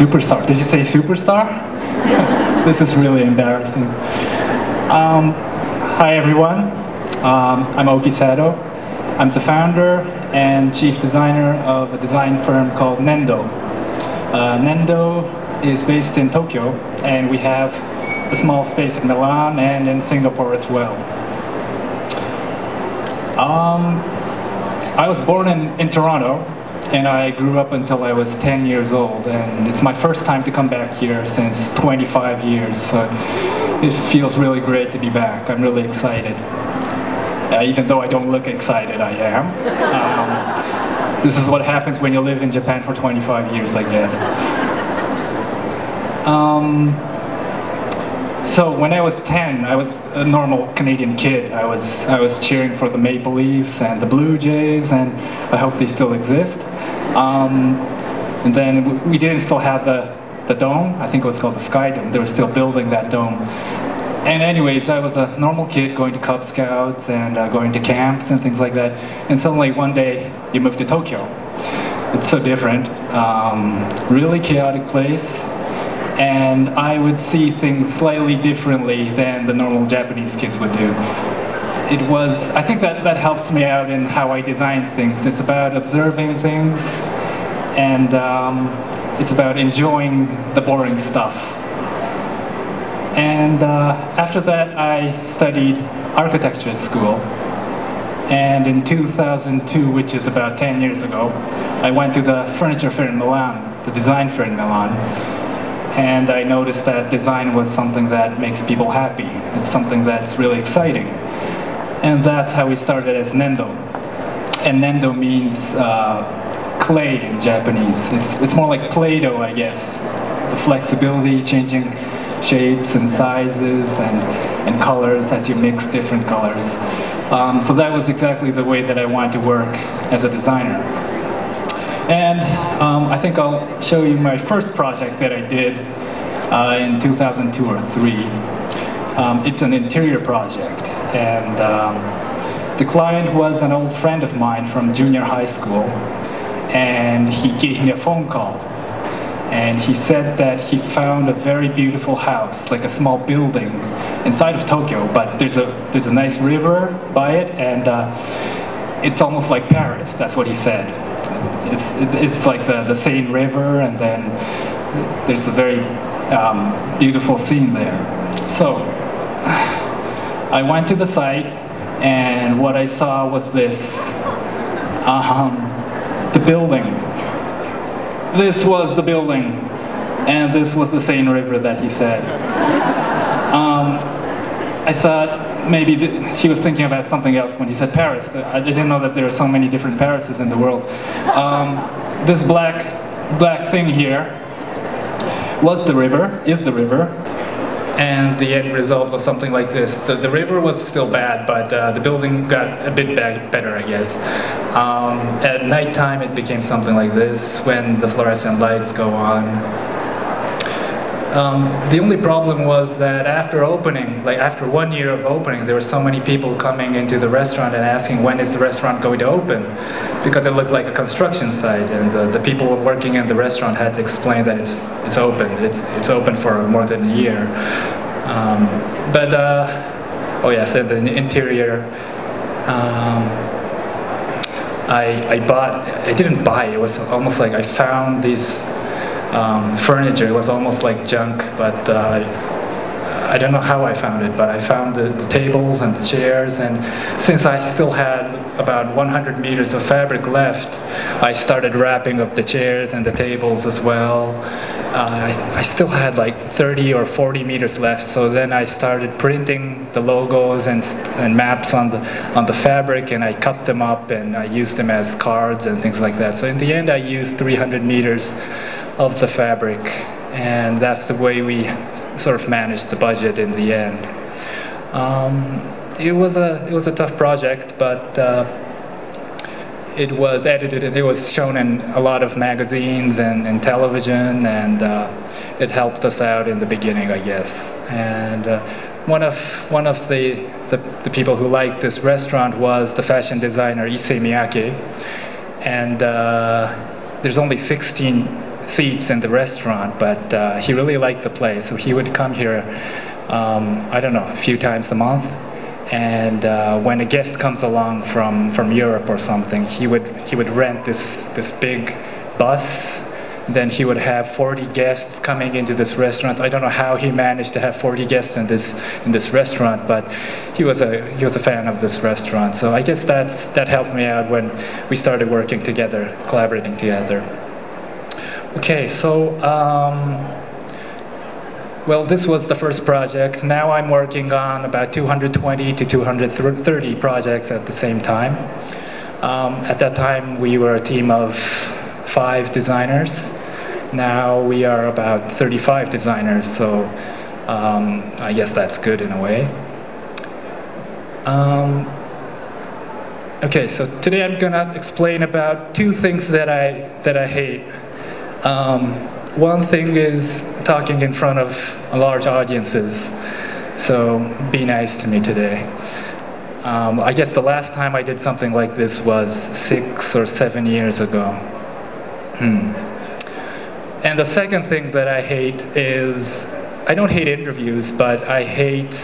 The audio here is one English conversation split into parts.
superstar. Did you say superstar? This is really embarrassing. Hi everyone, I'm Oki Sato. I'm the founder and chief designer of a design firm called Nendo. Nendo is based in Tokyo, and we have a small space in Milan and in Singapore as well. I was born in Toronto, and I grew up until I was 10 years old, and it's my first time to come back here since 25 years, so it feels really great to be back. I'm really excited. Even though I don't look excited, I am. This is what happens when you live in Japan for 25 years, I guess. So when I was 10, I was a normal Canadian kid. I was cheering for the Maple Leafs and the Blue Jays, and I hope they still exist. And then we didn't still have the dome. I think it was called the Sky Dome. They were still building that dome. And anyways, I was a normal kid going to Cub Scouts and going to camps and things like that. And suddenly one day, you move to Tokyo. It's so different. Really chaotic place. And I would see things slightly differently than the normal Japanese kids would do. It was, I think that helps me out in how I design things. It's about observing things, and it's about enjoying the boring stuff. And after that, I studied architecture at school. And in 2002, which is about 10 years ago, I went to the furniture fair in Milan, the design fair in Milan. And I noticed that design was something that makes people happy. It's something that's really exciting. And that's how we started as Nendo. And Nendo means clay in Japanese. It's more like Play-Doh, I guess. The flexibility, changing shapes and sizes and colors as you mix different colors. So that was exactly the way that I wanted to work as a designer. And I think I'll show you my first project that I did in 2002 or 3. It's an interior project, and the client was an old friend of mine from junior high school, and he gave me a phone call, and he said that he found a very beautiful house, like a small building inside of Tokyo, but there's a nice river by it, and it's almost like Paris. That's what he said. It's like the Seine River, and then there's a very beautiful scene there. So I went to the site, and what I saw was this, the building. This was the building, and this was the Seine River that he said. I thought, maybe he was thinking about something else when he said Paris. I didn't know that there are so many different Parises in the world. This black thing here was the river, is the river, and the end result was something like this. The river was still bad, but the building got a bit better, I guess. At nighttime, it became something like this when the fluorescent lights go on. The only problem was that after opening, like after 1 year of opening, there were so many people coming into the restaurant and asking, when is the restaurant going to open? Because it looked like a construction site, and the people working in the restaurant had to explain that it's open. It's open for more than a year. Oh yeah, so the interior. I didn't buy, it was almost like I found these furniture. It was almost like junk, but I don't know how I found it, but I found the tables and the chairs, and since I still had about 100 meters of fabric left, I started wrapping up the chairs and the tables as well. I still had like 30 or 40 meters left, so then I started printing the logos and maps on the fabric, and I cut them up and I used them as cards and things like that. So in the end I used 300 meters of the fabric, and that's the way we sort of managed the budget in the end. It was a tough project, but it was edited and it was shown in a lot of magazines and television, and it helped us out in the beginning, I guess. And one of the people who liked this restaurant was the fashion designer Issey Miyake, and there's only 16 seats in the restaurant, but he really liked the place, so he would come here, I don't know, a few times a month. And when a guest comes along from Europe or something, he would rent this big bus. Then he would have 40 guests coming into this restaurant. I don't know how he managed to have 40 guests in this restaurant, but he was a fan of this restaurant. So I guess that helped me out when we started working together, collaborating together. Okay, so well, this was the first project. Now I'm working on about 220 to 230 projects at the same time. At that time, we were a team of 5 designers. Now we are about 35 designers, so I guess that's good in a way. Okay, so today I'm gonna explain about two things that I hate. One thing is talking in front of large audiences, so be nice to me today. I guess the last time I did something like this was 6 or 7 years ago. And the second thing that I hate is, I don't hate interviews, but I hate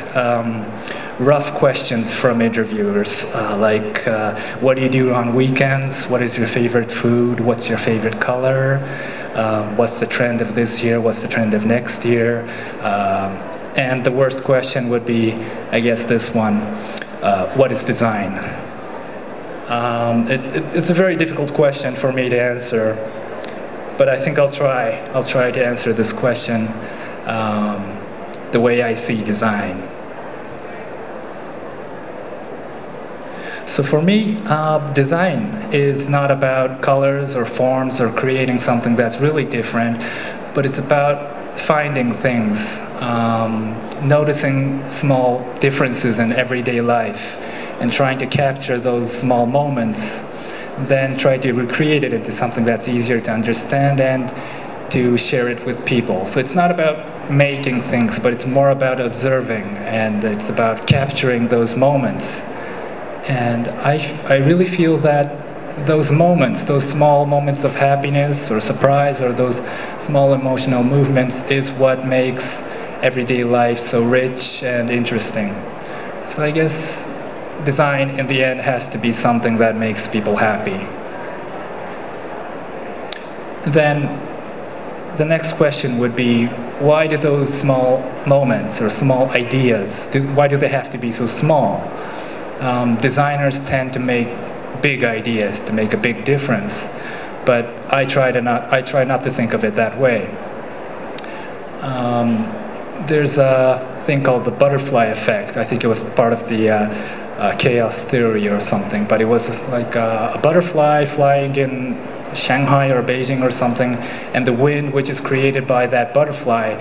rough questions from interviewers, like, what do you do on weekends? What is your favorite food? What's your favorite color? What's the trend of this year? What's the trend of next year? And the worst question would be, I guess, this one, what is design? It's a very difficult question for me to answer, but I think I'll try to answer this question the way I see design. So for me, design is not about colors or forms or creating something that's really different, but it's about finding things, noticing small differences in everyday life, and trying to capture those small moments, then try to recreate it into something that's easier to understand and to share it with people. So it's not about making things, but it's more about observing, and it's about capturing those moments. And I really feel that those moments, those small moments of happiness or surprise or those small emotional movements is what makes everyday life so rich and interesting. So I guess design, in the end, has to be something that makes people happy. Then the next question would be, why do those small moments or small ideas, why do they have to be so small? Designers tend to make big ideas, to make a big difference, but I try not to think of it that way. There's a thing called the butterfly effect. I think it was part of the chaos theory or something, but it was like a butterfly flying in Shanghai or Beijing or something, and the wind which is created by that butterfly,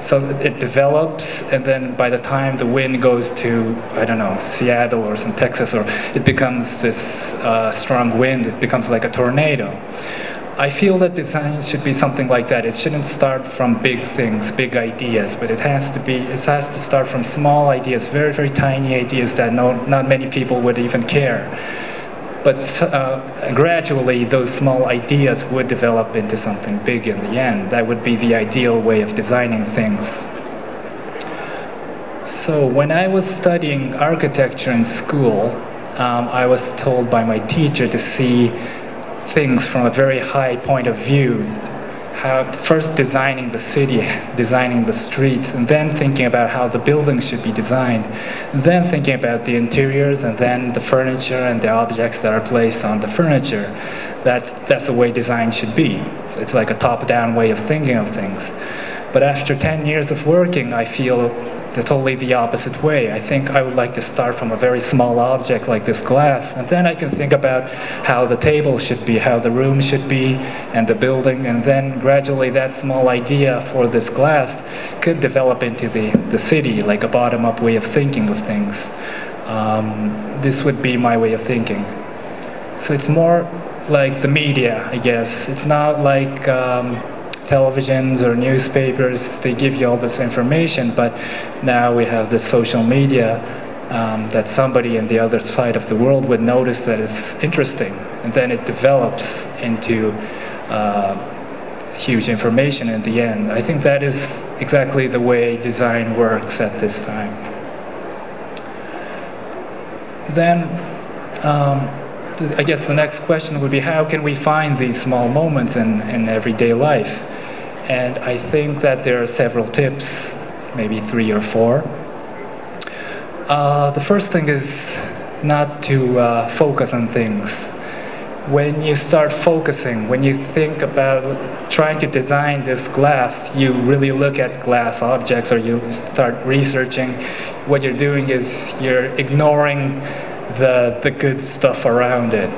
so it develops, and then by the time the wind goes to, I don't know, Seattle or some Texas, or it becomes this strong wind, it becomes like a tornado. I feel that design should be something like that. It shouldn't start from big things, big ideas, but it has to start from small ideas, very, very tiny ideas that not many people would even care. But gradually, those small ideas would develop into something big in the end. That would be the ideal way of designing things. So when I was studying architecture in school, I was told by my teacher to see things from a very high point of view. First designing the city, designing the streets, and then thinking about how the buildings should be designed, and then thinking about the interiors, and then the furniture and the objects that are placed on the furniture. That's the way design should be. So it's like a top-down way of thinking of things. But after 10 years of working, I feel totally the opposite way. I think I would like to start from a very small object like this glass, and then I can think about how the table should be, how the room should be, and the building, and then gradually that small idea for this glass could develop into the city, like a bottom-up way of thinking of things. This would be my way of thinking. So it's more like the media, I guess. It's not like televisions or newspapers, they give you all this information, but now we have the social media that somebody on the other side of the world would notice that it's interesting, and then it develops into huge information in the end. I think that is exactly the way design works at this time. Then I guess the next question would be, how can we find these small moments in everyday life? And I think that there are several tips, maybe 3 or 4. The first thing is not to focus on things. When you start focusing, when you think about trying to design this glass, you really look at glass objects, or you start researching. What you're doing is you're ignoring the good stuff around it.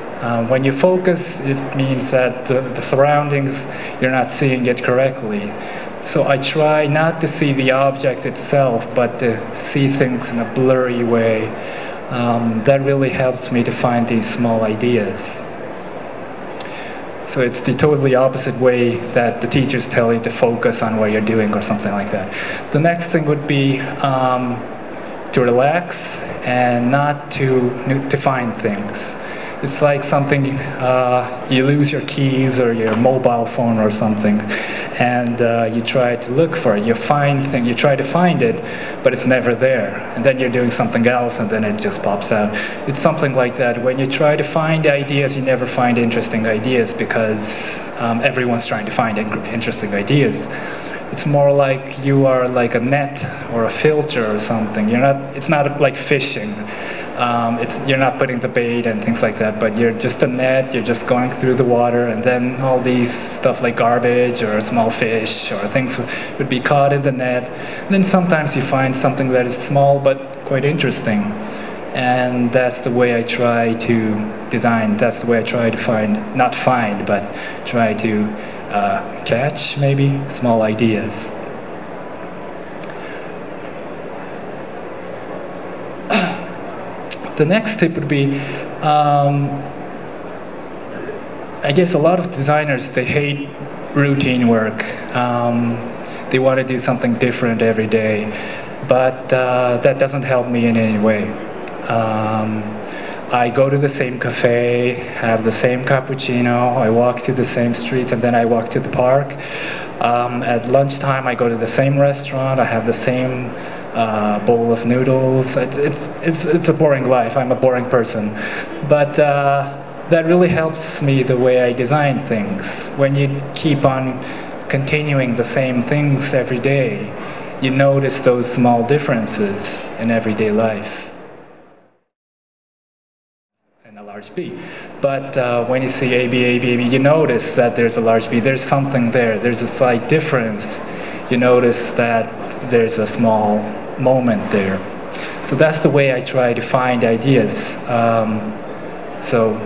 When you focus, it means that the surroundings, you're not seeing it correctly. So I try not to see the object itself, but to see things in a blurry way. That really helps me to find these small ideas. So it's the totally opposite way that the teachers tell you to focus on what you're doing or something like that. The next thing would be to relax and not to find things. It's like something, you lose your keys or your mobile phone or something, and you try to look for it. You find thing, you try to find it, but it's never there. And then you're doing something else, and then it just pops out. It's something like that. When you try to find ideas, you never find interesting ideas, because everyone's trying to find interesting ideas. It's more like you are like a net or a filter or something. You're not. It's not like fishing. You're not putting the bait and things like that, but you're just a net, you're just going through the water, and then all these stuff like garbage or small fish or things would be caught in the net. And then sometimes you find something that is small but quite interesting. And that's the way I try to design. That's the way I try to find, not find, but try to catch maybe small ideas. The next tip would be, I guess a lot of designers, they hate routine work. They want to do something different every day, but that doesn't help me in any way. I go to the same cafe, have the same cappuccino, I walk to the same streets, and then I walk to the park. At lunchtime, I go to the same restaurant, I have the same bowl of noodles. It's a boring life. I'm a boring person, but that really helps me the way I design things. When you keep on continuing the same things every day, you notice those small differences in everyday life. And a large B. But when you see A, B, A, B, A, B, you notice that there's a large B. There's something there. There's a slight difference. You notice that there's a small moment there. So that's the way I try to find ideas. So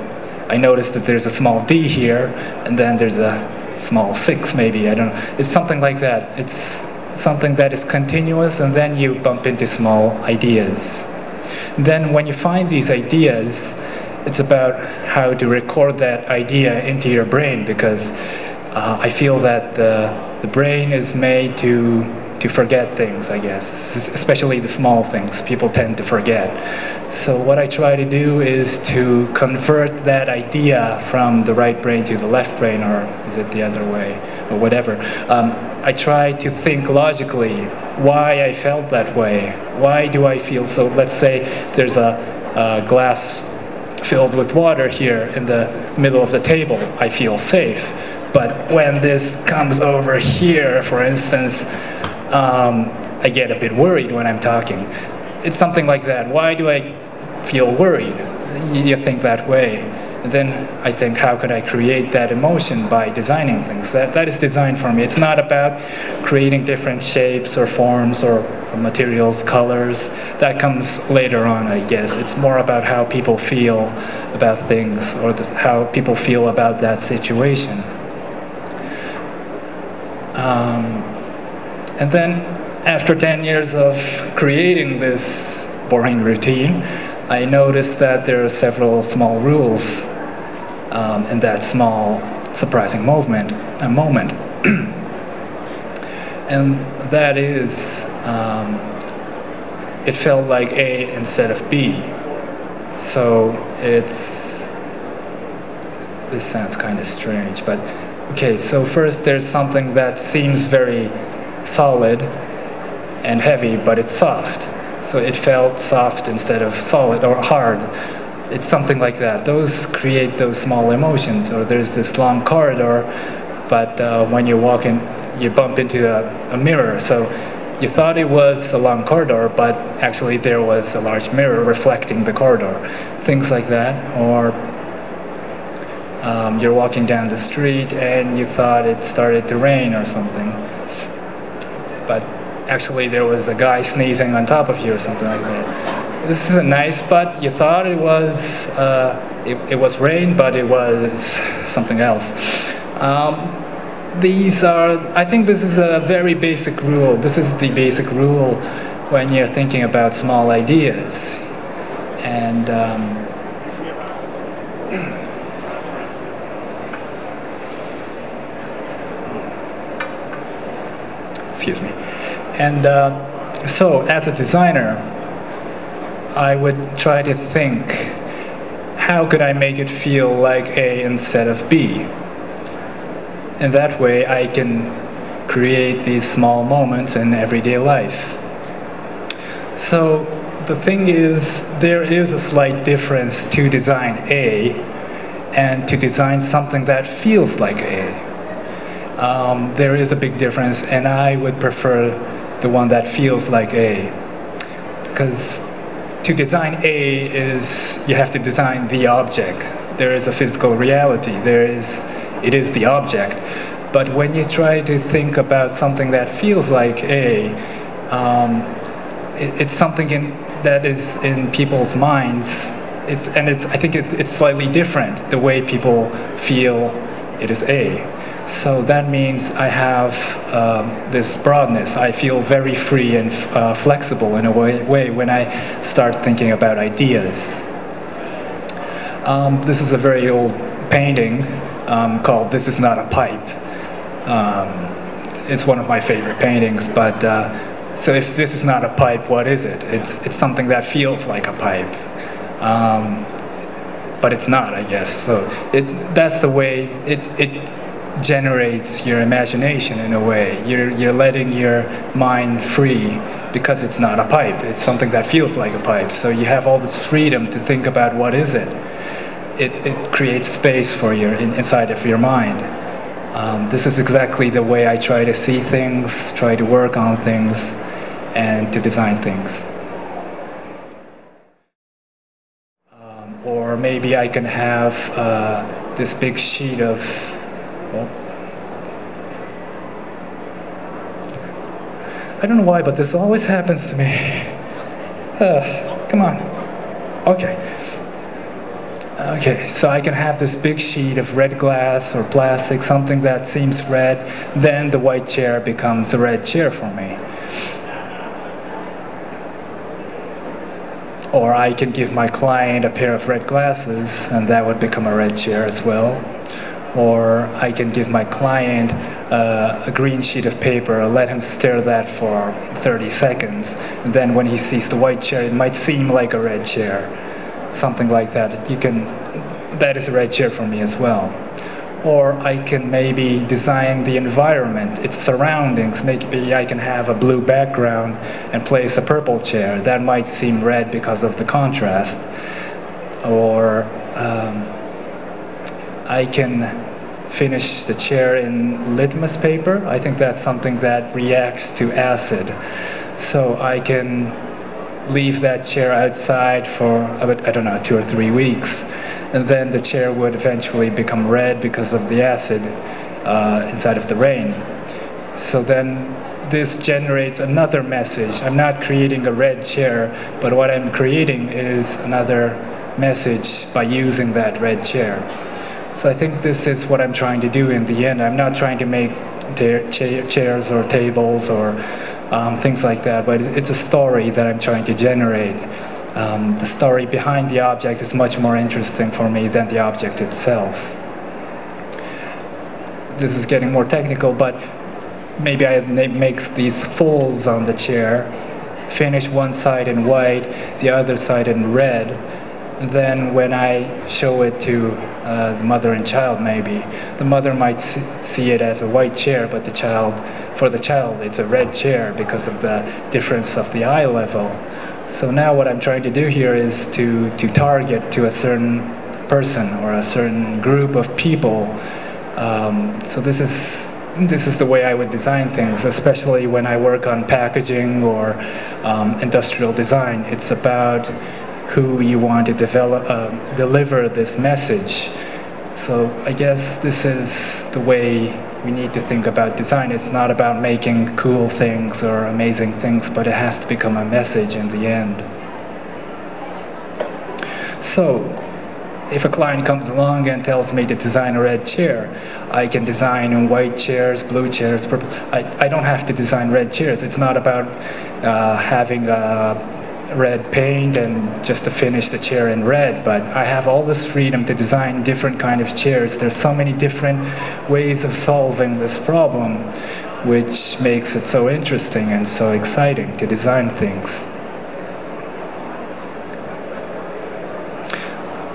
I notice that there's a small D here, and then there's a small 6 maybe, I don't know. It's something like that. It's something that is continuous, and then you bump into small ideas. And then when you find these ideas, it's about how to record that idea into your brain, because I feel that the brain is made to forget things, I guess, especially the small things. People tend to forget. So what I try to do is to convert that idea from the right brain to the left brain, or is it the other way, or whatever. I try to think logically why I felt that way. Why do I feel so? Let's say there's a glass filled with water here in the middle of the table. I feel safe. But when this comes over here, for instance, I get a bit worried when I'm talking. It's something like that. Why do I feel worried? You think that way. And then I think, how could I create that emotion by designing things? That is design for me. It's not about creating different shapes or forms or materials, colors. That comes later on, I guess. It's more about how people feel about things, or how people feel about that situation. And then after 10 years of creating this boring routine, I noticed that there are several small rules in that small surprising moment. And that is, it felt like A instead of B. So it's, this sounds kind of strange, but Okay, so first there's something that seems very solid and heavy, but it's soft. So it felt soft instead of solid or hard. It's something like that. Those create those small emotions. Or there's this long corridor, but when you walk in, you bump into a mirror. So you thought it was a long corridor, but actually there was a large mirror reflecting the corridor. Things like that. Or you're walking down the street and you thought it started to rain or something. But actually there was a guy sneezing on top of you or something like that. This is a nice spot. You thought it was rain, but it was something else. These are, I think this is a very basic rule. This is the basic rule when you're thinking about small ideas. And excuse me. And so, as a designer, I would try to think, how could I make it feel like A instead of B? And that way, I can create these small moments in everyday life. So, the thing is, there is a slight difference to design A and to design something that feels like A. There is a big difference, and I would prefer the one that feels like A. Because to design A is, you have to design the object. There is a physical reality, it is the object. But when you try to think about something that feels like A, it's something that is in people's minds. I think it's slightly different, the way people feel it is A. So that means I have this broadness. I feel very free and flexible in a way when I start thinking about ideas. This is a very old painting called This Is Not a Pipe. It's one of my favorite paintings, but so if this is not a pipe, what is it? It's something that feels like a pipe. But it's not, I guess. So that's the way it generates your imagination in a way. You're letting your mind free because it's not a pipe. It's something that feels like a pipe. So you have all this freedom to think about what is it. It creates space for your inside of your mind. This is exactly the way I try to see things, try to work on things, and to design things. Or maybe I can have this big sheet of I don't know why, but this always happens to me. Come on. Okay. Okay, so I can have this big sheet of red glass or plastic, something that seems red, then the white chair becomes a red chair for me. Or I can give my client a pair of red glasses, and that would become a red chair as well. Or I can give my client a green sheet of paper, let him stare at that for 30 seconds, and then when he sees the white chair, it might seem like a red chair. Something like that. That is a red chair for me as well. Or I can maybe design the environment, its surroundings. Maybe I can have a blue background and place a purple chair. That might seem red because of the contrast. Or I can finish the chair in litmus paper. I think that's something that reacts to acid. So I can leave that chair outside for, I don't know, 2 or 3 weeks. And then the chair would eventually become red because of the acid inside of the rain. So then this generates another message. I'm not creating a red chair, but what I'm creating is another message by using that red chair. So I think this is what I'm trying to do in the end. I'm not trying to make chairs or tables or things like that, but it's a story that I'm trying to generate. The story behind the object is much more interesting for me than the object itself. This is getting more technical, but maybe I make these folds on the chair, finish one side in white, the other side in red, then when I show it to the mother and child, maybe the mother might see it as a white chair, but the child, for the child, it's a red chair because of the difference of the eye level. So now what I'm trying to do here is to target to a certain person or a certain group of people. So this is the way I would design things, especially when I work on packaging or industrial design. It's about who you want to develop, deliver this message. So I guess this is the way we need to think about design. It's not about making cool things or amazing things, but it has to become a message in the end. So, if a client comes along and tells me to design a red chair, I can design white chairs, blue chairs, purple. I don't have to design red chairs. It's not about having red paint and just to finish the chair in red, but I have all this freedom to design different kind of chairs. There's so many different ways of solving this problem, which makes it so interesting and so exciting to design things.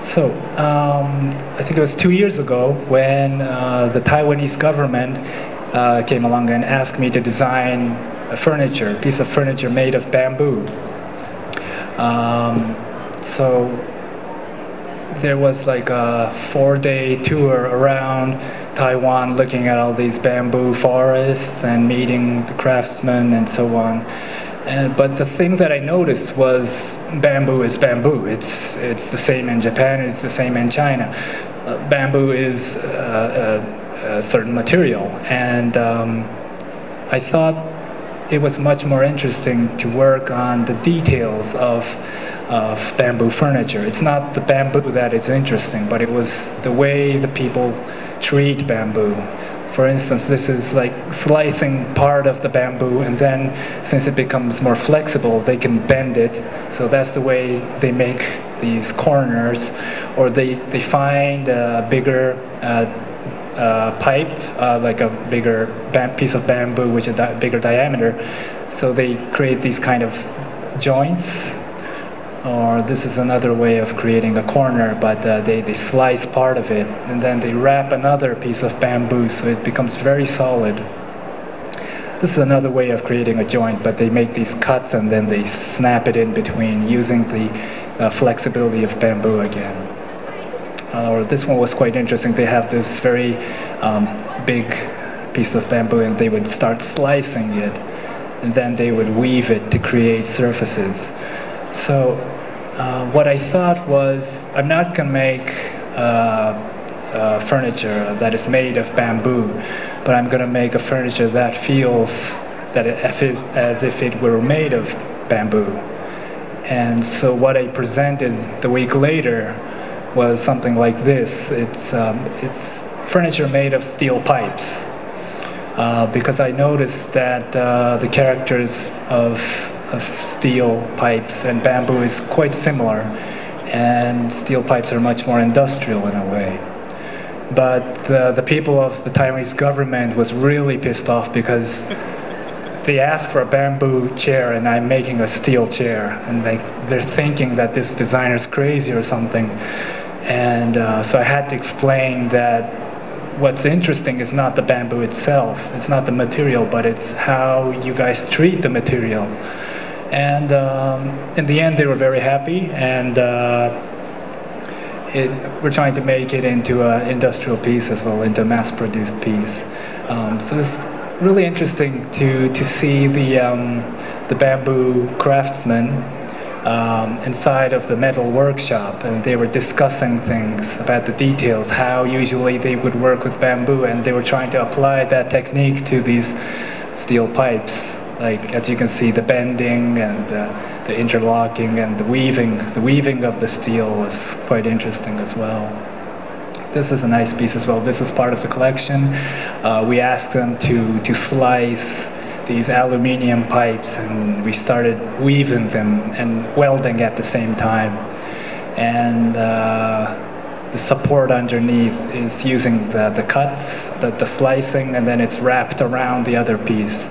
So, I think it was 2 years ago when the Taiwanese government came along and asked me to design a piece of furniture made of bamboo. So, there was like a 4-day tour around Taiwan looking at all these bamboo forests and meeting the craftsmen and so on. But the thing that I noticed was bamboo is bamboo. It's the same in Japan, it's the same in China. Bamboo is a certain material, and I thought it was much more interesting to work on the details of bamboo furniture. It's not the bamboo that is interesting, but it was the way the people treat bamboo. For instance, this is like slicing part of the bamboo, and then since it becomes more flexible, they can bend it. So that's the way they make these corners, or they find a bigger pipe, like a bigger piece of bamboo, which is a bigger diameter. So they create these kind of joints. Or this is another way of creating a corner, but they slice part of it and then they wrap another piece of bamboo so it becomes very solid. This is another way of creating a joint, but they make these cuts and then they snap it in between using the flexibility of bamboo again. Or this one was quite interesting. They have this very big piece of bamboo and they would start slicing it and then they would weave it to create surfaces. So what I thought was, I'm not going to make furniture that is made of bamboo, but I'm going to make a furniture that feels as if it were made of bamboo. And so what I presented the week later was something like this. It's furniture made of steel pipes, because I noticed that the characters of steel pipes and bamboo is quite similar, and steel pipes are much more industrial in a way. But the people of the Taiwanese government was really pissed off because they asked for a bamboo chair and I'm making a steel chair, and they're thinking that this designer's crazy or something. And so I had to explain that what's interesting is not the bamboo itself, it's not the material, but it's how you guys treat the material. And in the end, they were very happy, and we're trying to make it into an industrial piece as well, into a mass-produced piece. So it's really interesting to see the bamboo craftsmen inside of the metal workshop, and they were discussing things about the details, how usually they would work with bamboo, and they were trying to apply that technique to these steel pipes. Like, as you can see, the bending and the interlocking and the weaving of the steel was quite interesting as well. This is a nice piece as well. This was part of the collection. We asked them to slice these aluminium pipes, and we started weaving them and welding at the same time. And the support underneath is using the cuts, the slicing, and then it's wrapped around the other piece.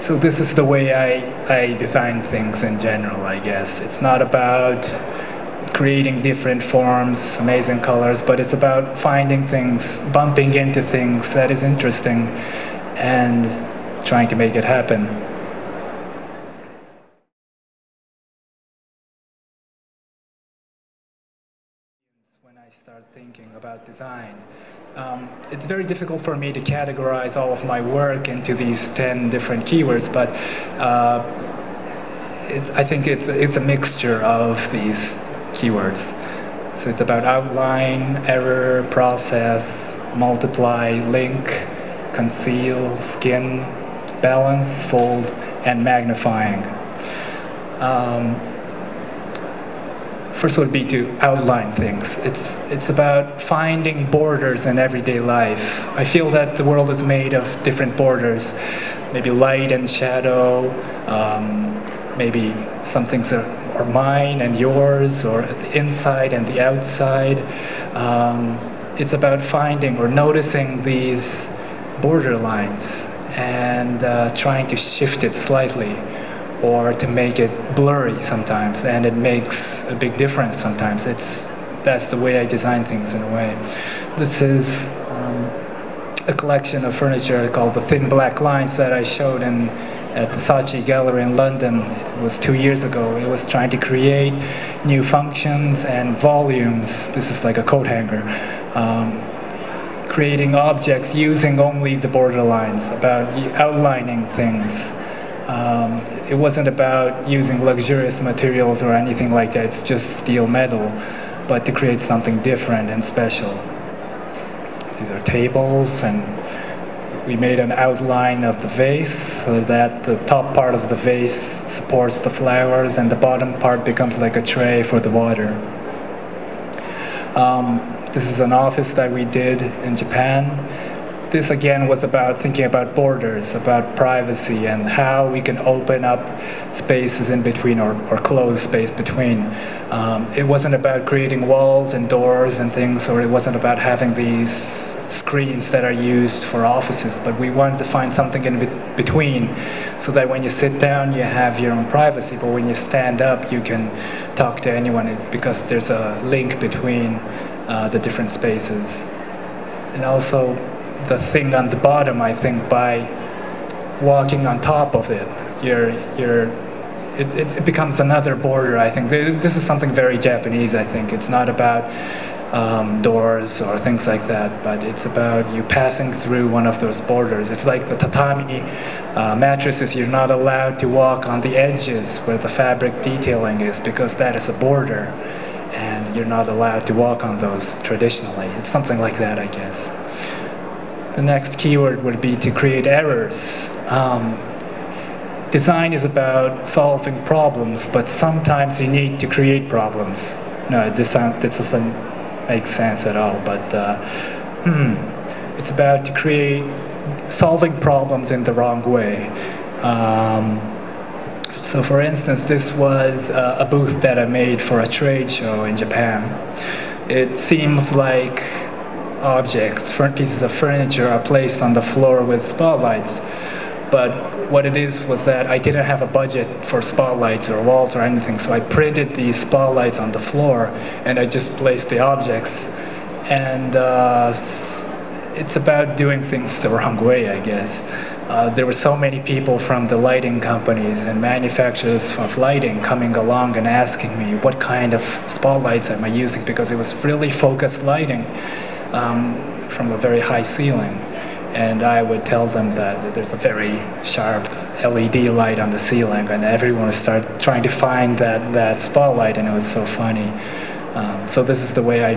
So this is the way I design things in general, I guess. It's not about creating different forms, amazing colors, but it's about finding things, bumping into things that is interesting and trying to make it happen. When I start thinking about design, it's very difficult for me to categorize all of my work into these 10 different keywords, but I think it's a mixture of these keywords. So it's about outline, error, process, multiply, link, conceal, skin, balance, fold, and magnifying. First would be to outline things. It's about finding borders in everyday life. I feel that the world is made of different borders, maybe light and shadow, maybe some things are mine and yours, or the inside and the outside. It's about finding or noticing these borderlines and trying to shift it slightly, or to make it blurry sometimes, and it makes a big difference sometimes. That's the way I design things in a way. This is a collection of furniture called the Thin Black Lines that I showed at the Saatchi Gallery in London. It was 2 years ago. It was trying to create new functions and volumes. This is like a coat hanger. Creating objects using only the borderlines, about outlining things. It wasn't about using luxurious materials or anything like that. It's just steel metal, but to create something different and special. These are tables, and we made an outline of the vase so that the top part of the vase supports the flowers and the bottom part becomes like a tray for the water. This is an office that we did in Japan. This again was about thinking about borders, about privacy, and how we can open up spaces in between, or close space between. It wasn't about creating walls and doors and things, or it wasn't about having these screens that are used for offices, but we wanted to find something in between so that when you sit down you have your own privacy, but when you stand up you can talk to anyone because there's a link between the different spaces. And also, the thing on the bottom, I think by walking on top of it, it becomes another border, I think. This is something very Japanese, I think. It's not about doors or things like that, but it's about you passing through one of those borders. It's like the tatami mattresses. You're not allowed to walk on the edges where the fabric detailing is, because that is a border, and you're not allowed to walk on those traditionally. It's something like that, I guess. The next keyword would be to create errors. Design is about solving problems, but sometimes you need to create problems. No, this doesn't make sense at all, but it's about to create, solving problems in the wrong way. So for instance, this was a booth that I made for a trade show in Japan. It seems like objects, pieces of furniture are placed on the floor with spotlights, but what it is was that I didn't have a budget for spotlights or walls or anything, so I printed these spotlights on the floor and I just placed the objects. And it's about doing things the wrong way, I guess. There were so many people from the lighting companies and manufacturers of lighting coming along and asking me what kind of spotlights am I using, because it was really focused lighting from a very high ceiling, and I would tell them that there's a very sharp LED light on the ceiling, and everyone would start trying to find that spotlight, and it was so funny. So this is the way I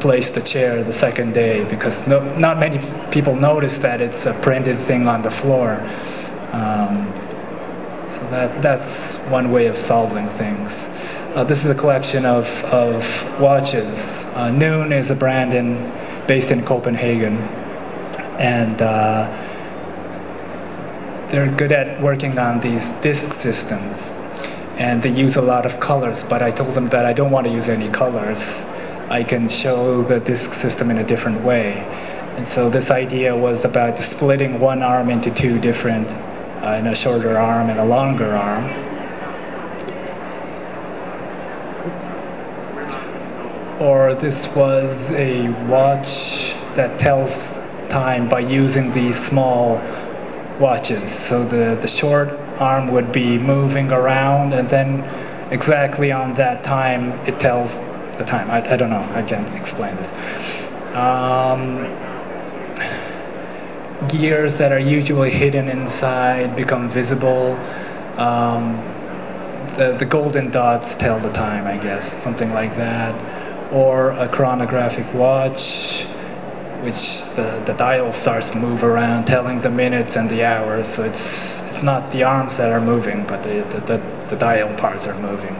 placed the chair the second day, because not many people notice that it's a printed thing on the floor. So that's one way of solving things. This is a collection of watches. Noon is a brand based in Copenhagen, and they're good at working on these disc systems, and they use a lot of colors, but I told them that I don't want to use any colors. I can show the disc system in a different way. And so this idea was about splitting one arm into two different and a shorter arm and a longer arm. Or this was a watch that tells time by using these small watches. So the short arm would be moving around, and then exactly on that time it tells the time. I don't know, I can't explain this. Gears that are usually hidden inside become visible. The golden dots tell the time, I guess, something like that. Or a chronographic watch, which the dial starts to move around, telling the minutes and the hours. So it's not the arms that are moving, but the dial parts are moving.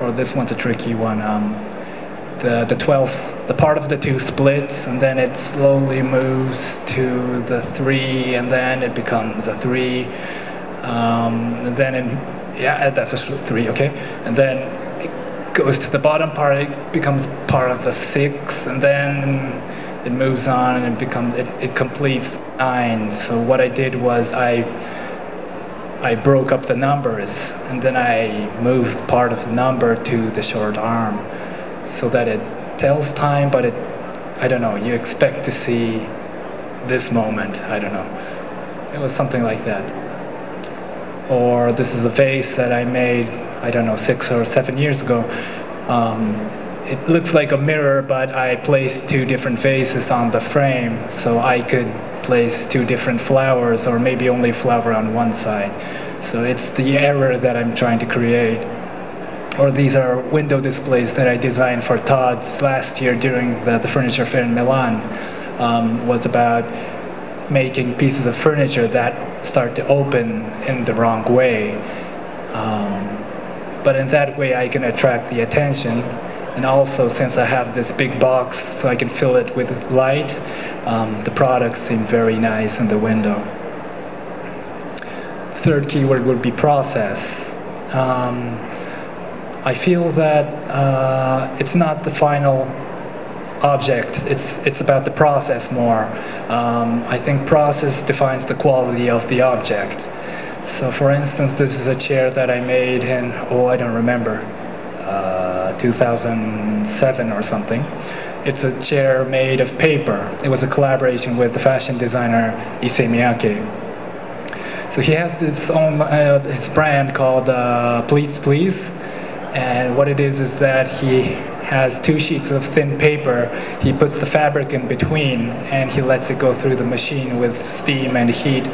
Or this one's a tricky one. The 12th, the part of the 2 splits, and then it slowly moves to the 3, and then it becomes a 3. And then it, yeah, that's a 3, okay. And then it goes to the bottom part, it becomes part of the 6, and then it moves on and it completes 9. So what I did was I broke up the numbers, and then I moved part of the number to the short arm, so that it tells time, but it, I don't know, you expect to see this moment, I don't know. It was something like that. Or this is a vase that I made, I don't know, 6 or 7 years ago. It looks like a mirror, but I placed 2 different vases on the frame, so I could place 2 different flowers, or maybe only a flower on one side. So it's the error that I'm trying to create. Or these are window displays that I designed for Todd's last year during the furniture fair in Milan. Was about making pieces of furniture that start to open in the wrong way. But in that way I can attract the attention. And also, since I have this big box, so I can fill it with light, the products seem very nice in the window. Third keyword would be process. I feel that it's not the final object, it's about the process more. I think process defines the quality of the object. So for instance, this is a chair that I made in, oh, I don't remember, 2007 or something. It's a chair made of paper. It was a collaboration with the fashion designer Issey Miyake. So he has his own his brand called Pleats Please, and what it is that he has 2 sheets of thin paper. He puts the fabric in between and he lets it go through the machine with steam and heat,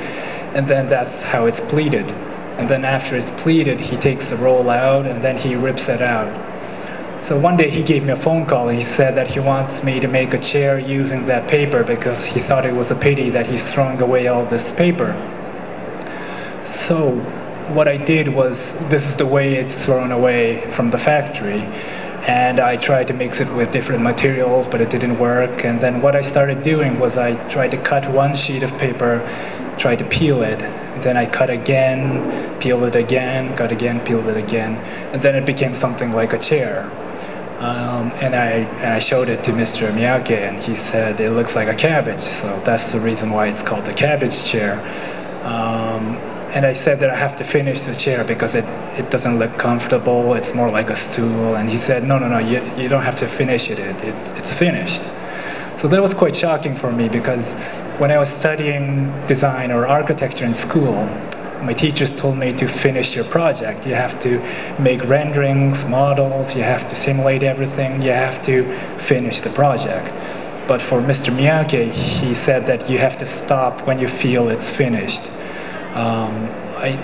and then that's how it's pleated. And then after it's pleated, he takes the roll out and then he rips it out. So one day he gave me a phone call and he said that he wants me to make a chair using that paper because he thought it was a pity that he's throwing away all this paper. So what I did was, this is the way it's thrown away from the factory, and I tried to mix it with different materials, but it didn't work. And then what I started doing was I tried to cut one sheet of paper, tried to peel it, then I cut again, peel it again, cut again, peeled it again, and then it became something like a chair. And I showed it to Mr. Miyake, and he said it looks like a cabbage, so that's the reason why it's called the cabbage chair. And I said that I have to finish the chair because it doesn't look comfortable, it's more like a stool, and he said, no, you don't have to finish it, it's finished. So that was quite shocking for me, because when I was studying design or architecture in school, my teachers told me to finish your project. You have to make renderings, models, you have to simulate everything, you have to finish the project. But for Mr. Miyake, he said that you have to stop when you feel it's finished.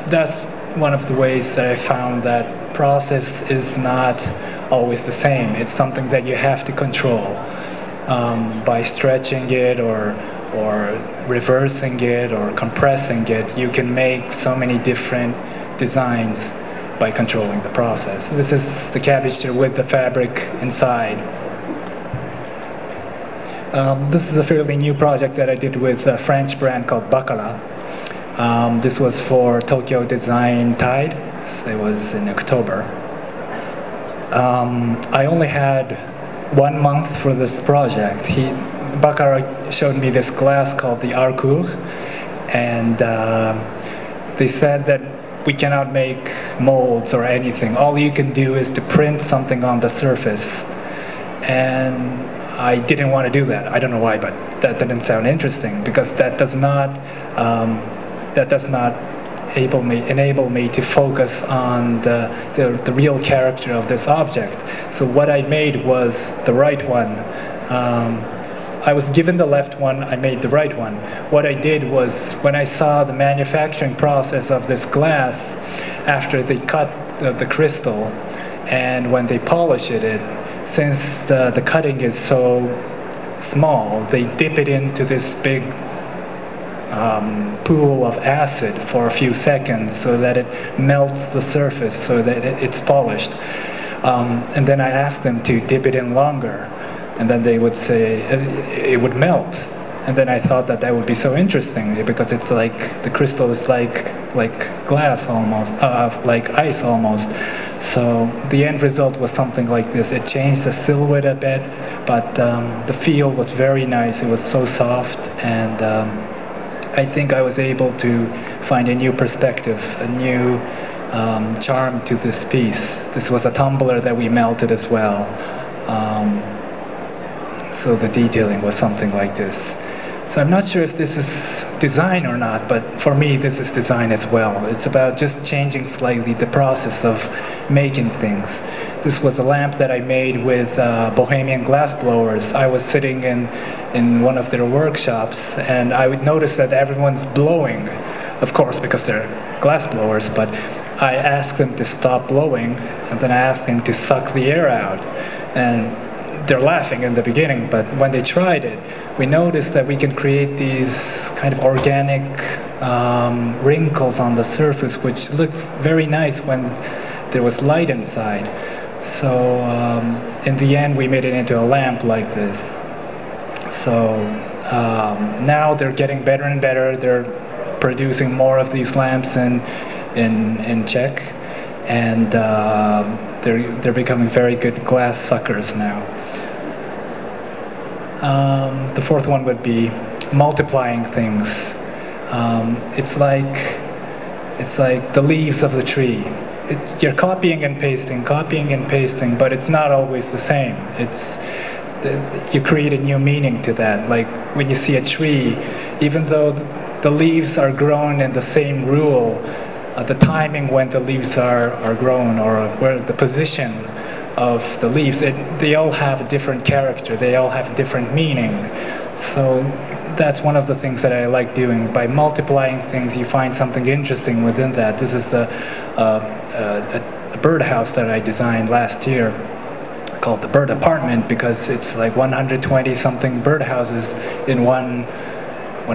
That's one of the ways that I found that process is not always the same. It's something that you have to control. By stretching it or reversing it or compressing it, you can make so many different designs by controlling the process. This is the cabbage chair with the fabric inside. This is a fairly new project that I did with a French brand called Bacala. This was for Tokyo Design Tide. So it was in October. I only had 1 month for this project. Baccarat showed me this glass called the Arkour, and They said that we cannot make molds or anything. All you can do is to print something on the surface. And I didn't want to do that. I don't know why, but that didn't sound interesting, because that does not enable me to focus on the real character of this object. So what I made was the right one. I was given the left one, I made the right one. What I did was, when I saw the manufacturing process of this glass, after they cut the crystal and when they polish it, since the cutting is so small, they dip it into this big pool of acid for a few seconds so that it melts the surface, so that it's polished. And then I asked them to dip it in longer. And then they would say it would melt. And then I thought that would be so interesting, because it's like the crystal is like glass almost, like ice almost. So the end result was something like this. It changed the silhouette a bit, but the feel was very nice. It was so soft, and I think I was able to find a new perspective, a new charm to this piece. This was a tumbler that we melted as well. So the detailing was something like this. So I'm not sure if this is design or not, but for me this is design as well. It's about just changing slightly the process of making things. This was a lamp that I made with Bohemian glassblowers. I was sitting in one of their workshops, and I would notice that everyone's blowing, of course, because they're glassblowers, but I asked them to stop blowing, and then I asked them to suck the air out. And they're laughing in the beginning, but when they tried it, we noticed that we can create these kind of organic wrinkles on the surface, which looked very nice when there was light inside. So in the end, we made it into a lamp like this. So now they're getting better and better. They're producing more of these lamps in Czech, and they're becoming very good glass suckers now. The fourth one would be multiplying things. It's like the leaves of the tree. You're copying and pasting, but it's not always the same. You create a new meaning to that. Like when you see a tree, even though the leaves are grown in the same rule, the timing when the leaves are grown, or where the position of the leaves, they all have a different character, they all have a different meaning. So that's one of the things that I like doing. By multiplying things, you find something interesting within that. This is a birdhouse that I designed last year, called the Bird Apartment, because it's like 120 something birdhouses in one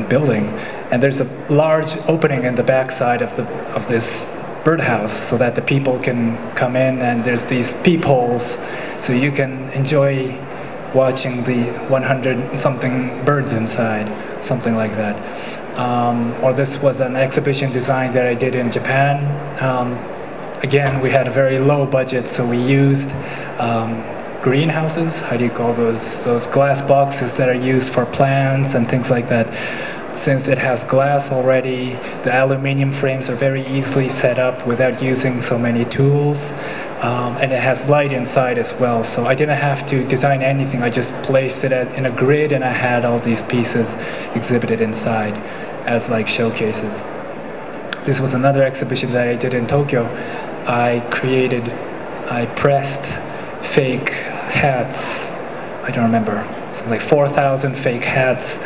building, and there's a large opening in the backside of this birdhouse so that the people can come in, and there's these peepholes, so you can enjoy watching the 100 something birds inside, something like that. Or this was an exhibition design that I did in Japan. Again, we had a very low budget, so we used greenhouses, how do you call those glass boxes that are used for plants and things like that. Since it has glass already, the aluminium frames are very easily set up without using so many tools, and it has light inside as well, so I didn't have to design anything. I just placed it in a grid, and I had all these pieces exhibited inside as like showcases. This was another exhibition that I did in Tokyo. I pressed fake hats, I don't remember, something like 4,000 fake hats,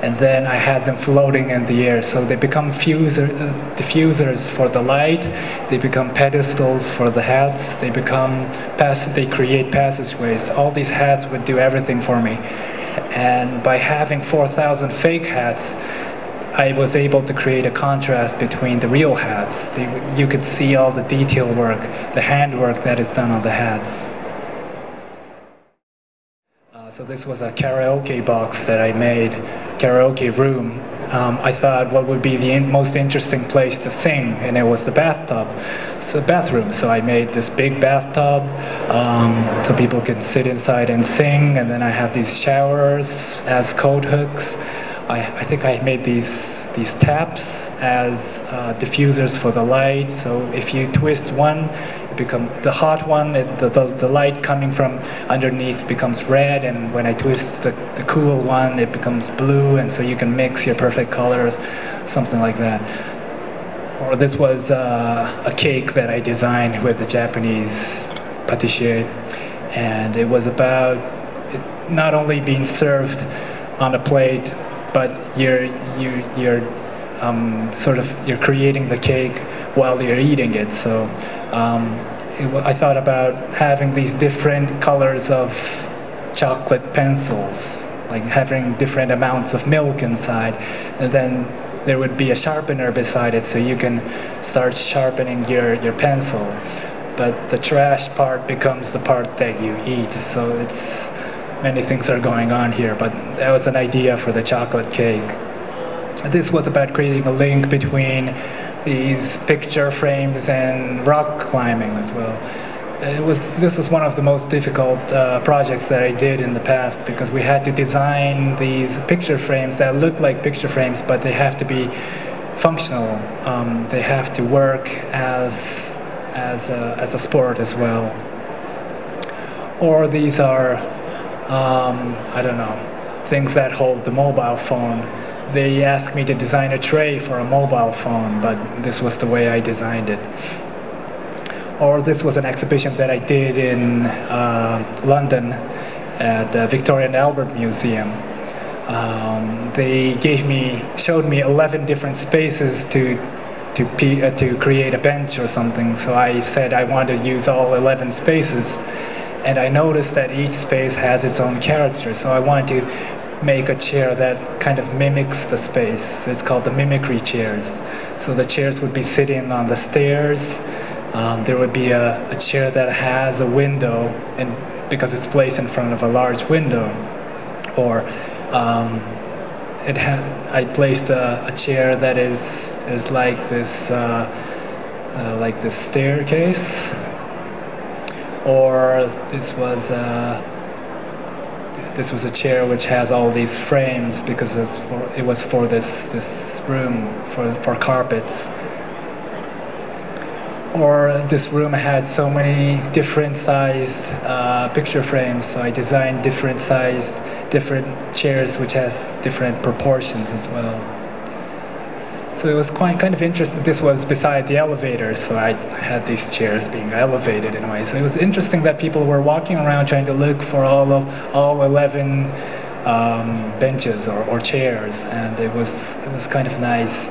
and then I had them floating in the air, so they become diffusers for the light, they become pedestals for the hats, they become they create passageways. All these hats would do everything for me, and by having 4,000 fake hats, I was able to create a contrast between the real hats. You could see all the detail work, the handwork that is done on the hats. So this was a karaoke box that I made, karaoke room. I thought what would be the most interesting place to sing, and it was the bathroom. So I made this big bathtub, so people can sit inside and sing, and then I have these showers as coat hooks. I think I made these taps as diffusers for the light. So if you twist one, it becomes the hot one. The light coming from underneath becomes red, and when I twist the cool one, it becomes blue. And so you can mix your perfect colors, something like that. Or this was a cake that I designed with a Japanese pâtissier, and it was about it not only being served on a plate, but you're creating the cake while you're eating it. So I thought about having these different colors of chocolate pencils, like having different amounts of milk inside, and then there would be a sharpener beside it, so you can start sharpening your pencil. But the trash part becomes the part that you eat. So it's many things are going on here, but that was an idea for the chocolate cake. This was about creating a link between these picture frames and rock climbing as well. This was one of the most difficult projects that I did in the past, because we had to design these picture frames that look like picture frames, but they have to be functional. They have to work as a sport as well. Or these are, I don't know, things that hold the mobile phone. They asked me to design a tray for a mobile phone, but this was the way I designed it. Or this was an exhibition that I did in London at the Victoria and Albert Museum. They showed me 11 different spaces to create a bench or something. So I said I want to use all 11 spaces, and I noticed that each space has its own character. So I wanted to make a chair that kind of mimics the space. So it's called the mimicry chairs. So the chairs would be sitting on the stairs. There would be a chair that has a window, and because it's placed in front of a large window, or I placed a chair that is like this staircase, or this was a chair which has all these frames because it was for this room for carpets. Or this room had so many different sized picture frames, so I designed different sized, different chairs which has different proportions as well. So it was quite kind of interesting. This was beside the elevator, so I had these chairs being elevated in a way. So it was interesting that people were walking around trying to look for all 11 benches or chairs, and it was kind of nice.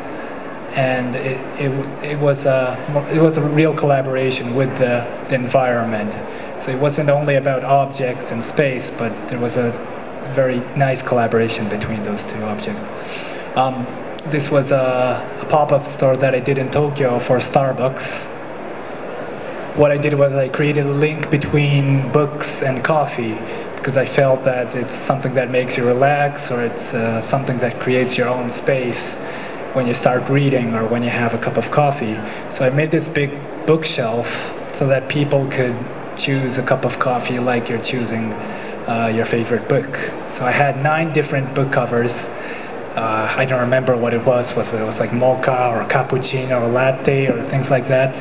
And it was a real collaboration with the environment. So it wasn't only about objects and space, but there was a very nice collaboration between those two objects. This was a pop-up store that I did in Tokyo for Starbucks. What I did was I created a link between books and coffee, because I felt that it's something that makes you relax, or it's something that creates your own space when you start reading or when you have a cup of coffee. So I made this big bookshelf so that people could choose a cup of coffee like you're choosing your favorite book. So I had 9 different book covers. I don't remember what it was. It was like mocha or cappuccino or latte or things like that.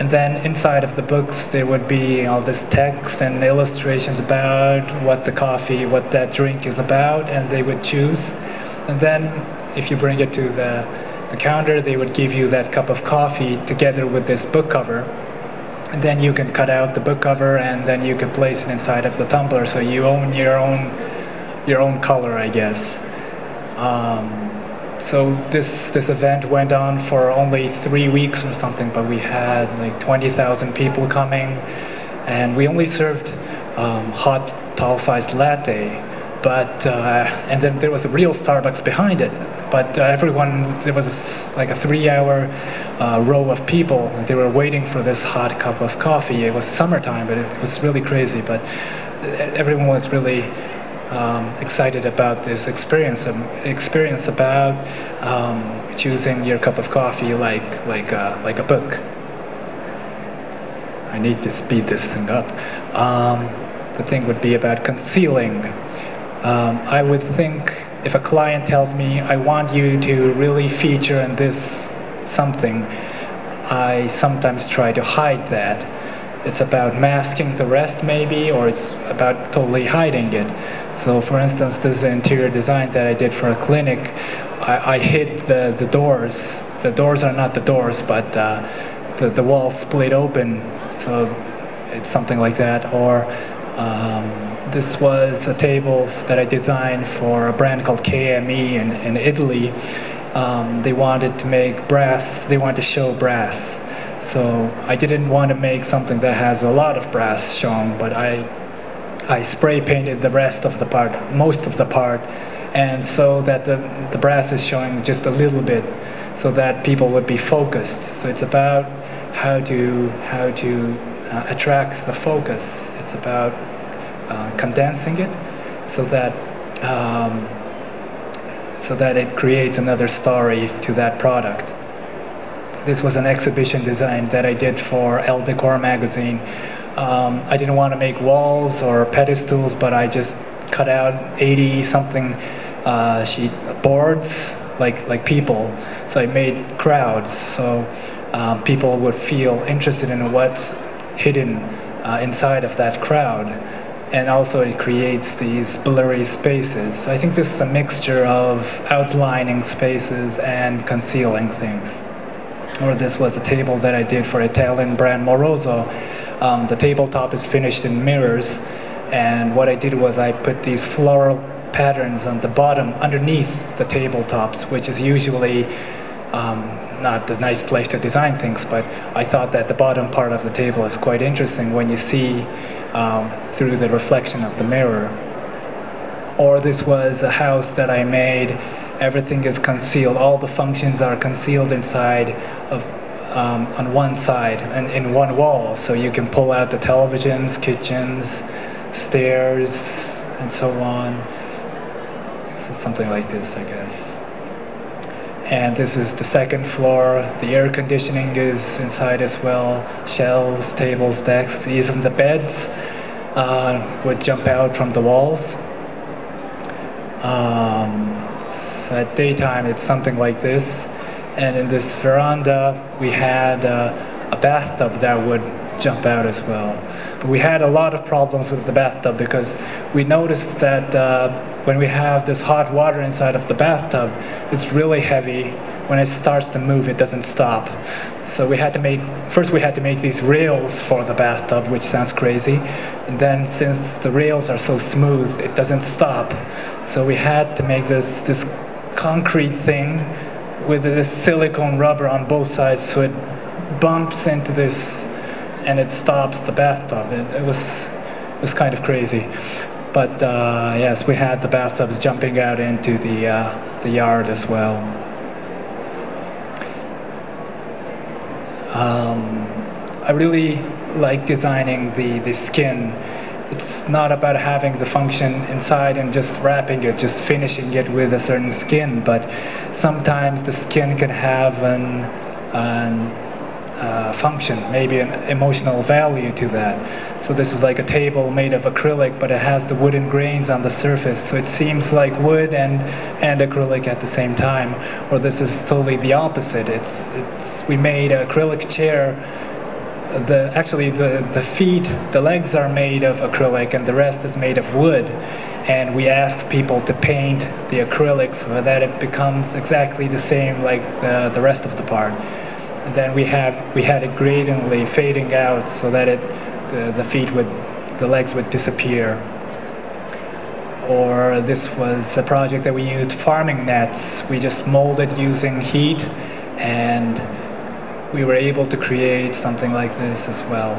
And then inside of the books there would be all this text and illustrations about what that drink is about, and they would choose. And then if you bring it to the counter, they would give you that cup of coffee together with this book cover. And then you can cut out the book cover, and then you can place it inside of the tumbler, so you own your own color, I guess. So this event went on for only 3 weeks or something, but we had like 20,000 people coming, and we only served hot tall-sized latte. But and then there was a real Starbucks behind it. But there was like a 3-hour row of people, and they were waiting for this hot cup of coffee. It was summertime, but it was really crazy. But everyone was really excited about this experience about choosing your cup of coffee like a book. I need to speed this thing up. The thing would be about concealing. I would think if a client tells me, I want you to really feature in this something, I sometimes try to hide that. It's about masking the rest maybe, or it's about totally hiding it. So for instance, this interior design that I did for a clinic, I hid the doors. The doors are not the doors, but the walls split open. So it's something like that. Or this was a table that I designed for a brand called KME in Italy. They wanted to make brass, they wanted to show brass. So I didn't want to make something that has a lot of brass shown, but I spray painted the rest of the part, most of the part, and so that the brass is showing just a little bit, so that people would be focused. So it's about how to attract the focus. It's about condensing it so that it creates another story to that product. This was an exhibition design that I did for Elle Decor magazine. I didn't want to make walls or pedestals, but I just cut out 80-something sheet boards, like people. So I made crowds, so people would feel interested in what's hidden inside of that crowd. And also it creates these blurry spaces. So I think this is a mixture of outlining spaces and concealing things. Or this was a table that I did for Italian brand Moroso. The tabletop is finished in mirrors, and what I did was I put these floral patterns on the bottom underneath the tabletops, which is usually not the nice place to design things, but I thought that the bottom part of the table is quite interesting when you see through the reflection of the mirror. Or this was a house that I made. Everything is concealed. All the functions are concealed inside of, on one side and in one wall. So you can pull out the televisions, kitchens, stairs, and so on. So something like this, I guess. And this is the second floor. The air conditioning is inside as well. Shelves, tables, decks, even the beds would jump out from the walls. So at daytime, it's something like this. And in this veranda, we had a bathtub that would jump out as well. But we had a lot of problems with the bathtub because we noticed that when we have this hot water inside of the bathtub, it's really heavy. When it starts to move, it doesn't stop. So we had to make, first we had to make these rails for the bathtub, which sounds crazy. And then since the rails are so smooth, it doesn't stop. So we had to make this concrete thing with this silicone rubber on both sides, so it bumps into this and it stops the bathtub. It was kind of crazy. But yes, we had the bathtubs jumping out into the yard as well. I really like designing the skin. It's not about having the function inside and just wrapping it, just finishing it with a certain skin, but sometimes the skin can have an function, maybe an emotional value to that. So this is like a table made of acrylic, but it has the wooden grains on the surface, so it seems like wood and acrylic at the same time. Or this is totally the opposite. We made an acrylic chair. The legs are made of acrylic and the rest is made of wood. And we asked people to paint the acrylic so that it becomes exactly the same like the rest of the part. And then we had it gradiently fading out so that the legs would disappear. Or this was a project that we used farming nets. We just molded using heat, and we were able to create something like this as well.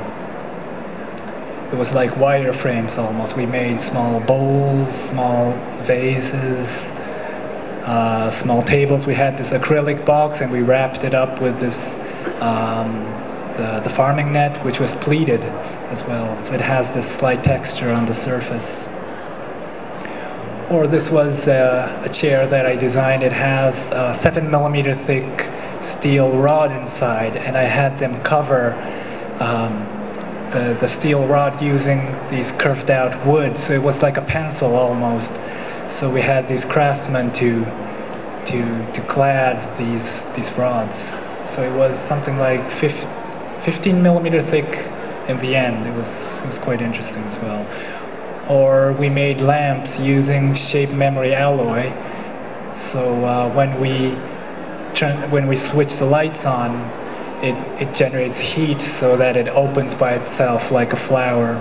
It was like wireframes almost. We made small bowls, small vases, small tables. We had this acrylic box and we wrapped it up with this the farming net, which was pleated as well, so it has this slight texture on the surface. Or this was a chair that I designed. It has a 7mm thick steel rod inside, and I had them cover the steel rod using these curved out wood, so it was like a pencil almost. So we had these craftsmen to clad these rods. So it was something like 15 millimeter thick in the end. It was quite interesting as well. Or we made lamps using shape memory alloy. So when we switch the lights on, it generates heat so that it opens by itself like a flower.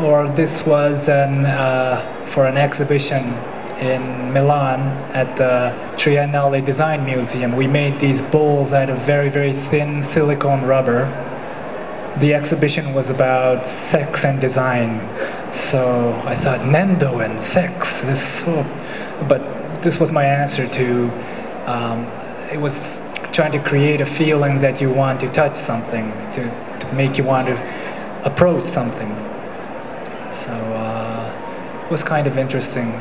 Or this was for an exhibition in Milan at the Triennale Design Museum. We made these bowls out of very, very thin silicone rubber. The exhibition was about sex and design. So I thought, Nendo and sex, this is so... But this was my answer to... it was trying to create a feeling that you want to touch something, to make you want to approach something. So it was kind of interesting.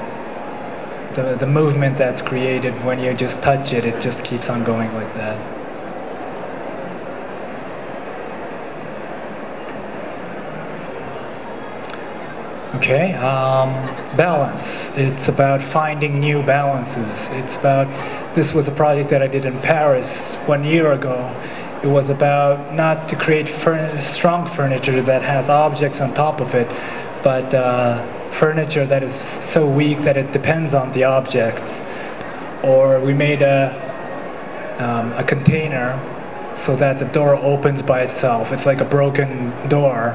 The movement that's created when you just touch it, it just keeps on going like that. Okay, balance. It's about finding new balances. It's about, this was a project that I did in Paris 1 year ago. It was about not to create strong furniture that has objects on top of it, but furniture that is so weak that it depends on the objects. Or we made a container so that the door opens by itself. It's like a broken door.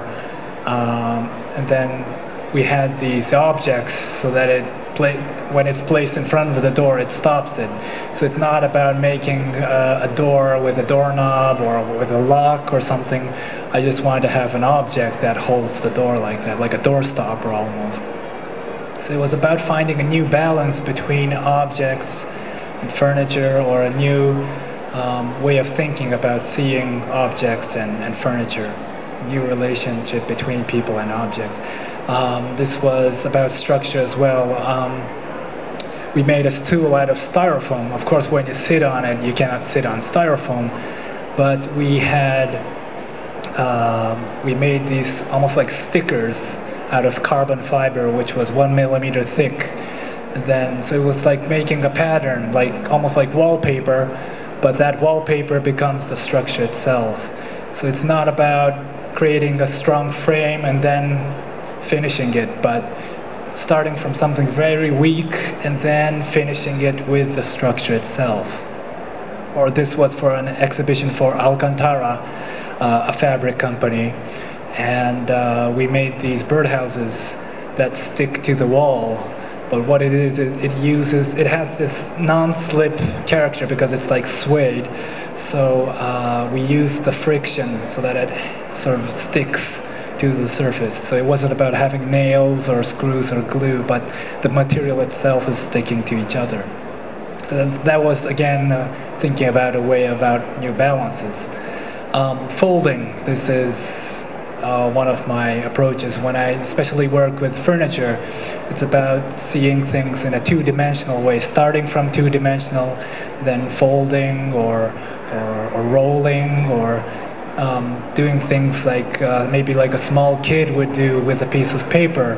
And then we had these objects so that when it's placed in front of the door, it stops it. So it's not about making a door with a doorknob or with a lock or something. I just wanted to have an object that holds the door like that, like a door stopper almost. So it was about finding a new balance between objects and furniture, or a new way of thinking about seeing objects and furniture. New relationship between people and objects. This was about structure as well. We made a stool out of styrofoam. Of course, when you sit on it, you cannot sit on styrofoam, but we made these almost like stickers out of carbon fiber, which was 1 millimeter thick. And then, so it was like making a pattern, like almost like wallpaper, but that wallpaper becomes the structure itself. So it's not about creating a strong frame and then finishing it, but starting from something very weak and then finishing it with the structure itself. Or this was for an exhibition for Alcantara, a fabric company, and we made these birdhouses that stick to the wall. But what it is, it has this non-slip character because it's like suede. So we use the friction so that it sort of sticks to the surface. So it wasn't about having nails or screws or glue, but the material itself is sticking to each other. So that was, again, thinking about a way about new balances. Folding, this is one of my approaches when I especially work with furniture. It's about seeing things in a two-dimensional way, starting from two-dimensional, then folding or rolling, or doing things like maybe like a small kid would do with a piece of paper.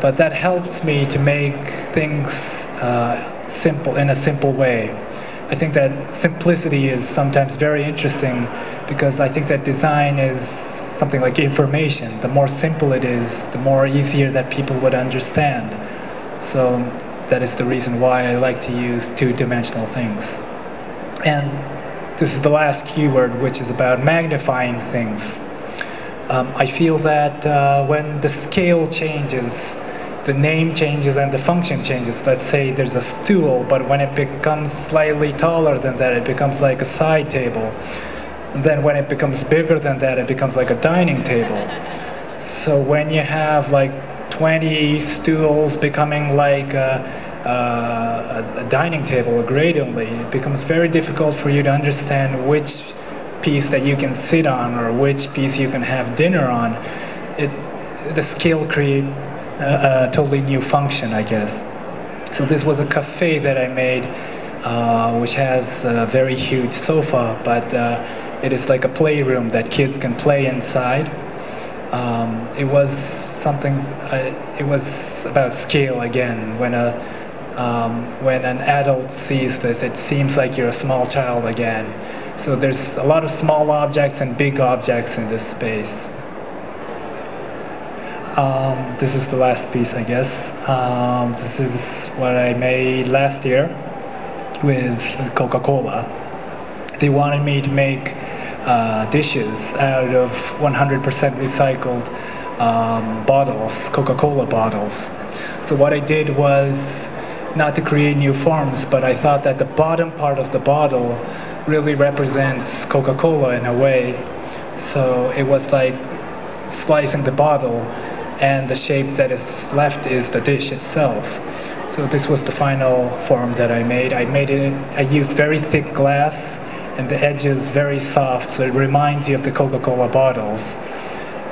But that helps me to make things simple, in a simple way. I think that simplicity is sometimes very interesting, because I think that design is something like information. The more simple it is, the more easier that people would understand. So that is the reason why I like to use two-dimensional things. And this is the last keyword, which is about magnifying things. I feel that when the scale changes, the name changes and the function changes. Let's say there's a stool, but when it becomes slightly taller than that, it becomes like a side table. And then when it becomes bigger than that, it becomes like a dining table. So when you have like 20 stools becoming like a dining table, gradiently, it becomes very difficult for you to understand which piece that you can sit on or which piece you can have dinner on. The scale creates a totally new function, I guess. So this was a cafe that I made, which has a very huge sofa, but It is like a playroom that kids can play inside. It was something. It was about scale again. When an adult sees this, it seems like you're a small child again. So there's a lot of small objects and big objects in this space. This is the last piece, I guess. This is what I made last year with Coca-Cola. They wanted me to make dishes out of 100% recycled bottles, Coca-Cola bottles. So what I did was not to create new forms, but I thought that the bottom part of the bottle really represents Coca-Cola in a way. So it was like slicing the bottle, and the shape that is left is the dish itself. So this was the final form that I made. I used very thick glass, and the edge is very soft, so it reminds you of the Coca-Cola bottles.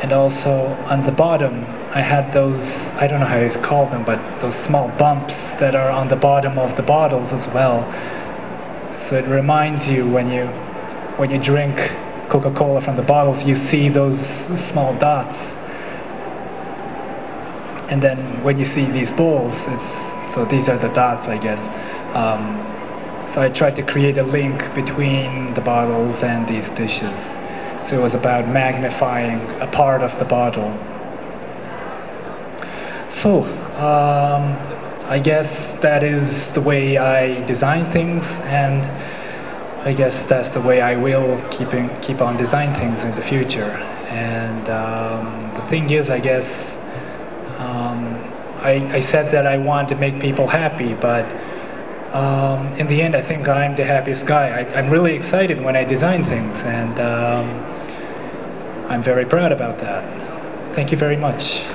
And also on the bottom, I had those, I don't know how you call them, but those small bumps that are on the bottom of the bottles as well. So it reminds you when you drink Coca-Cola from the bottles, you see those small dots. And then when you see these bowls, so these are the dots, I guess. So I tried to create a link between the bottles and these dishes. So it was about magnifying a part of the bottle. So I guess that is the way I design things, and I guess that's the way I will keep on designing things in the future. And the thing is, I guess, I said that I want to make people happy, but in the end, I think I'm the happiest guy. I'm really excited when I design things, and I'm very proud about that. Thank you very much.